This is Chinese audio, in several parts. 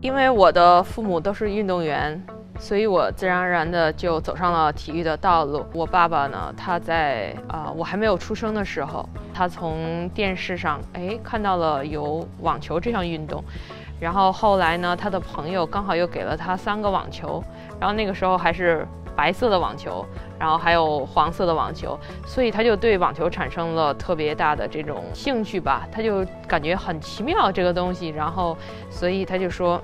因为我的父母都是运动员，所以我自然而然的就走上了体育的道路。我爸爸呢，他在我还没有出生的时候，他从电视上看到了有网球这项运动，然后后来呢，他的朋友刚好又给了他3个网球，然后那个时候还是白色的网球，然后还有黄色的网球，所以他就对网球产生了特别大的这种兴趣吧，他就感觉很奇妙这个东西，然后所以他就说，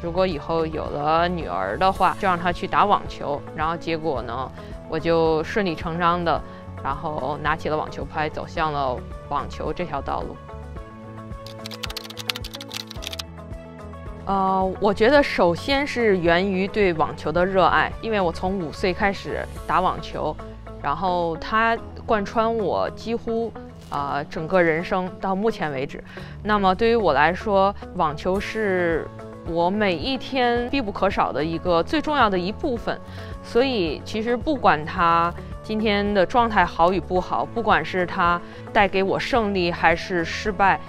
如果以后有了女儿的话，就让她去打网球。然后结果呢，我就顺理成章的，然后拿起了网球拍，走向了网球这条道路。我觉得首先是源于对网球的热爱，因为我从5岁开始打网球，然后它贯穿我几乎整个人生到目前为止。那么对于我来说，网球是我每一天必不可少的一个最重要的一部分，所以其实不管它今天的状态好与不好，不管是它带给我胜利还是失败，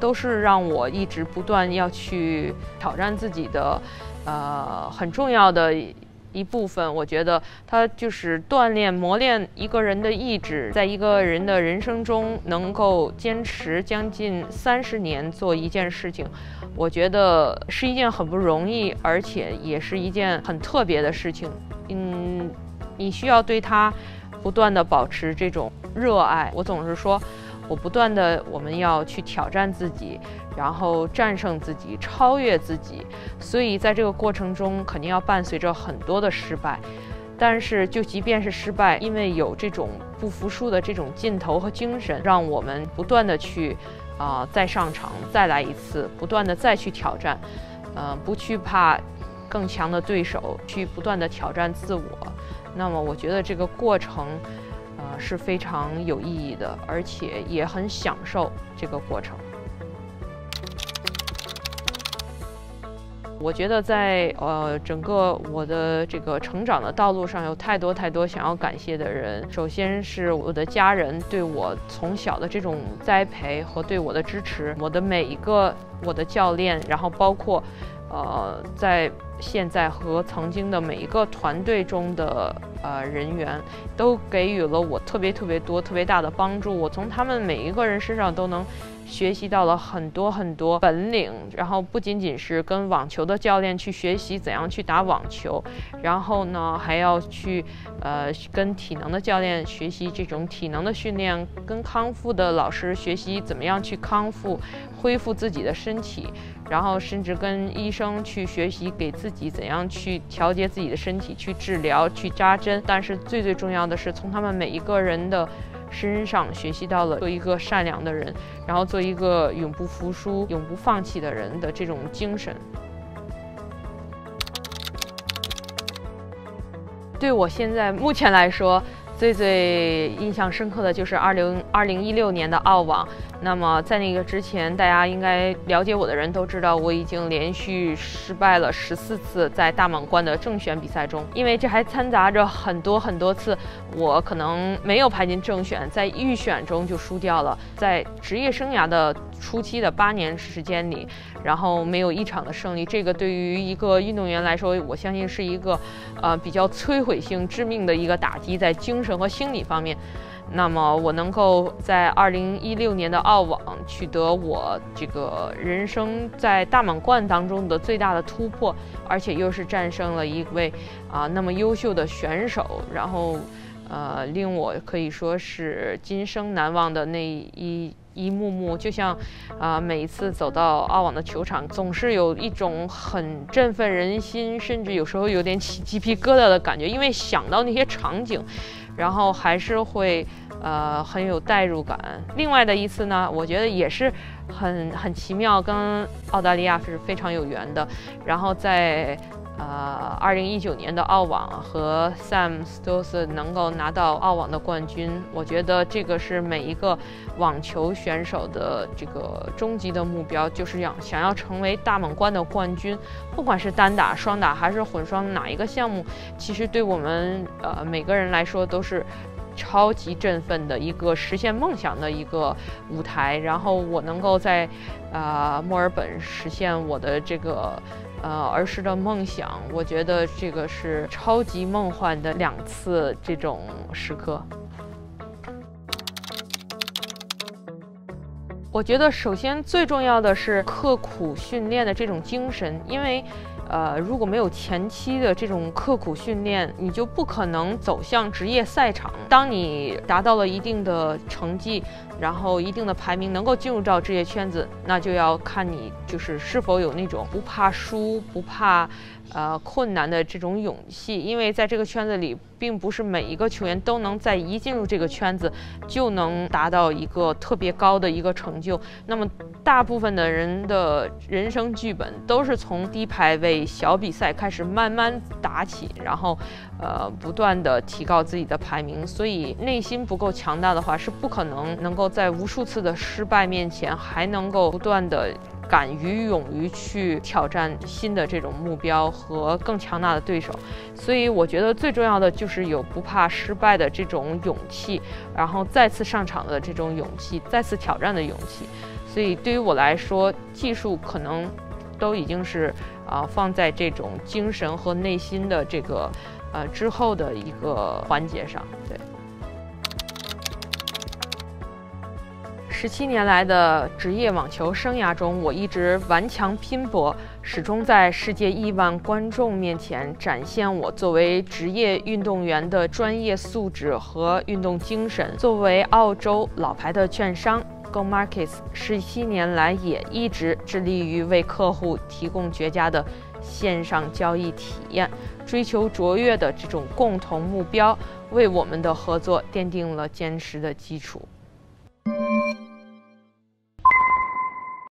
都是让我一直不断要去挑战自己的，很重要的一部分。我觉得它就是锻炼、磨练一个人的意志，在一个人的人生中能够坚持将近30年做一件事情，我觉得是一件很不容易，而且也是一件很特别的事情。你需要对它不断地保持这种热爱。我总是说，我们要去挑战自己，然后战胜自己，超越自己。所以在这个过程中，肯定要伴随着很多的失败。但是，就即便是失败，因为有这种不服输的这种劲头和精神，让我们不断的去，再上场，再来一次，不断的再去挑战，不去怕更强的对手，去不断的挑战自我。那么，我觉得这个过程是非常有意义的，而且也很享受这个过程。我觉得在整个我的这个成长的道路上，有太多太多想要感谢的人。首先是我的家人对我从小的这种栽培和对我的支持，我的教练，然后包括在现在和曾经的每一个团队中的人员，都给予了我特别特别多、特别大的帮助。我从他们每一个人身上都能学习到了很多很多本领，然后不仅仅是跟网球的教练去学习怎样去打网球，然后呢还要去跟体能的教练学习这种体能的训练，跟康复的老师学习怎么样去康复、恢复自己的身体，然后甚至跟医生去学习给自己怎样去调节自己的身体，去治疗、去扎针。但是最最重要的是，从他们每一个人的身上学习到了做一个善良的人，然后做一个永不服输、永不放弃的人的这种精神。对我现在目前来说，最最印象深刻的就是2016年的澳网。那么在那个之前，大家应该了解我的人都知道，我已经连续失败了14次在大满贯的正选比赛中，因为这还掺杂着很多很多次我可能没有排进正选，在预选中就输掉了。在职业生涯的初期的8年时间里，然后没有一场的胜利，这个对于一个运动员来说，我相信是一个比较摧毁性、致命的一个打击，在精神和心理方面。那么我能够在2016年的澳网取得我这个人生在大满贯当中的最大的突破，而且又是战胜了一位那么优秀的选手，然后令我可以说是今生难忘的那一幕幕，就像每一次走到澳网的球场，总是有一种很振奋人心，甚至有时候有点起鸡皮疙瘩的感觉，因为想到那些场景，然后还是会很有代入感。另外的一次呢，我觉得也是很奇妙，跟澳大利亚是非常有缘的。然后在2019年的澳网和 Sam Stosur 能够拿到澳网的冠军，我觉得这个是每一个网球选手的这个终极的目标，就是想要成为大满贯的冠军。不管是单打、双打还是混双，哪一个项目，其实对我们每个人来说都是超级振奋的一个实现梦想的一个舞台。然后我能够在墨尔本实现我的这个儿时的梦想，我觉得这个是超级梦幻的两次这种时刻。 我觉得首先最重要的是刻苦训练的这种精神，因为，如果没有前期的这种刻苦训练，你就不可能走向职业赛场。当你达到了一定的成绩，然后一定的排名，能够进入到职业圈子，那就要看你就是是否有那种不怕输、不怕困难的这种勇气，因为在这个圈子里，并不是每一个球员都能在一进入这个圈子就能达到一个特别高的一个成就。那么，大部分的人的人生剧本都是从低排位小比赛开始慢慢打起，然后，不断的提高自己的排名。所以，内心不够强大的话，是不可能能够在无数次的失败面前还能够不断的。 敢于、勇于去挑战新的这种目标和更强大的对手，所以我觉得最重要的就是有不怕失败的这种勇气，然后再次上场的这种勇气，再次挑战的勇气。所以对于我来说，技术可能都已经是放在这种精神和内心的这个之后的一个环节上，对。 17年来的职业网球生涯中，我一直顽强拼搏，始终在世界亿万观众面前展现我作为职业运动员的专业素质和运动精神。作为澳洲老牌的券商 GO Markets， 17年来也一直致力于为客户提供绝佳的线上交易体验，追求卓越的这种共同目标，为我们的合作奠定了坚实的基础。